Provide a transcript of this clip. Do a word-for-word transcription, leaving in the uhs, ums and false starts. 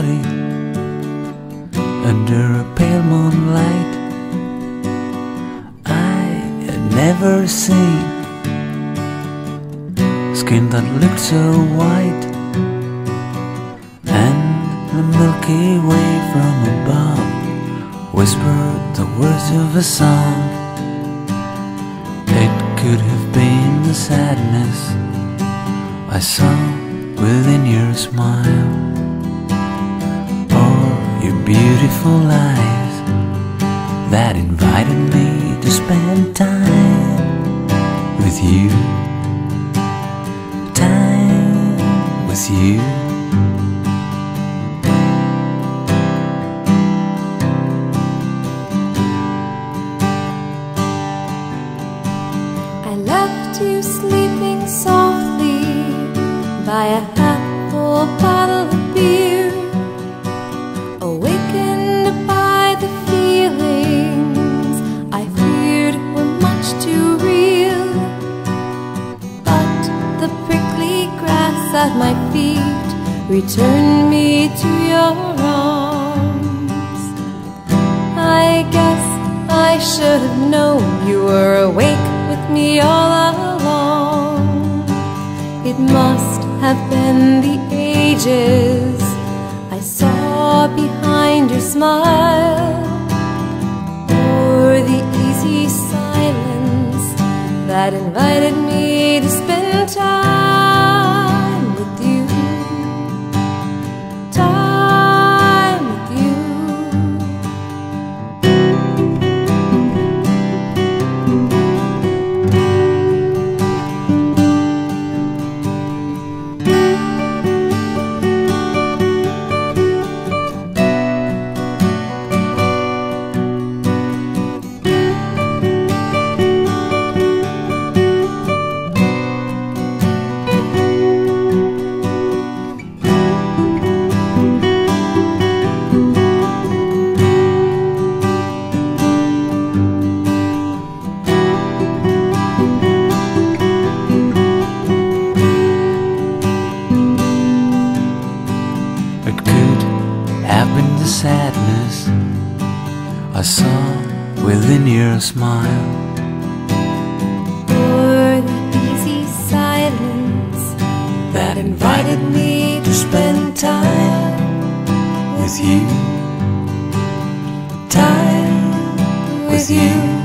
body under a pale moonlight. I had never seen skin that looked so white, and the Milky Way from above whispered the words of a song. It could have been the sadness I saw within your smile, or your beautiful eyes that invited me to spend time with you, time with you. I left you sleeping softly by a half full bottle of beer, awakened by the feelings I feared were much too real. But the prickly grass at my feet returned me to your arms. I guess I should have known you were awake with me all along. It must have been the ages I saw behind your smile, or the easy silence that invited me to spend time with you, time with you. Sadness I saw within your smile, or the easy silence that invited me to spend time with you, time with you.